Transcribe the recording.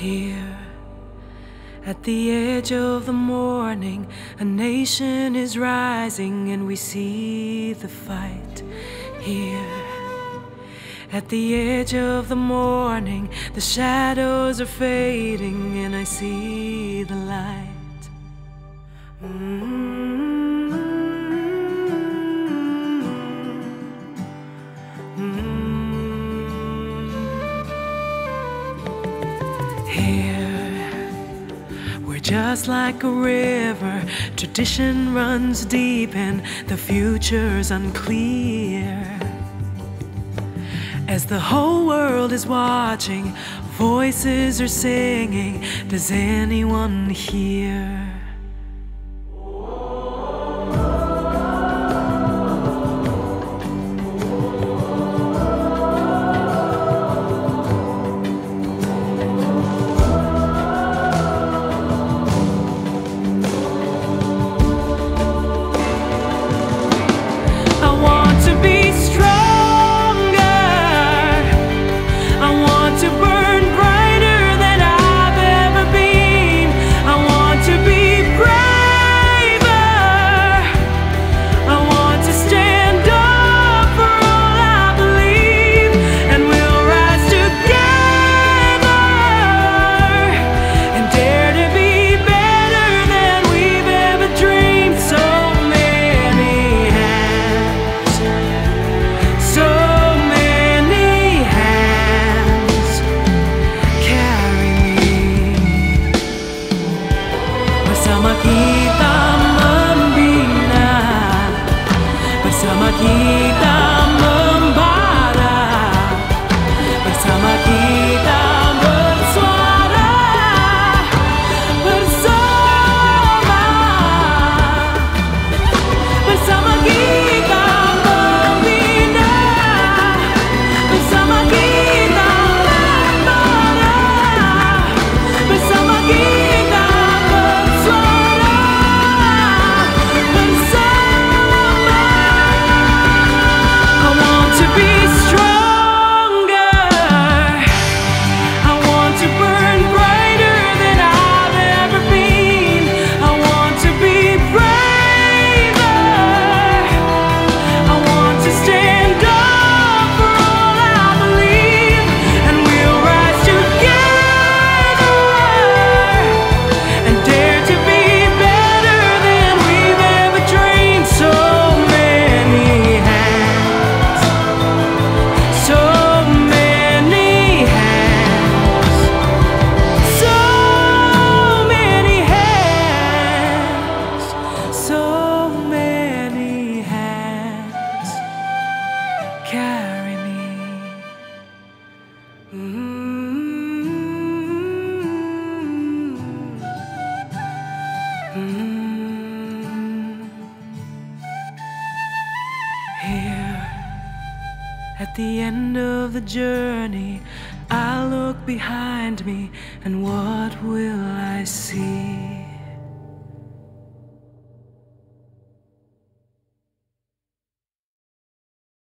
Here, at the edge of the morning, a nation is rising and we see the fight. Here, at the edge of the morning, the shadows are fading and I see the light. Here, we're just like a river. Tradition runs deep and the future's unclear. As the whole world is watching, voices are singing, does anyone hear? Bersama kita membina, bersama kita membara, bersama kita bersuara, bersama, bersama kita membina, bersama kita membara, bersama kita. Here, at the end of the journey, I look behind me, and what will I see?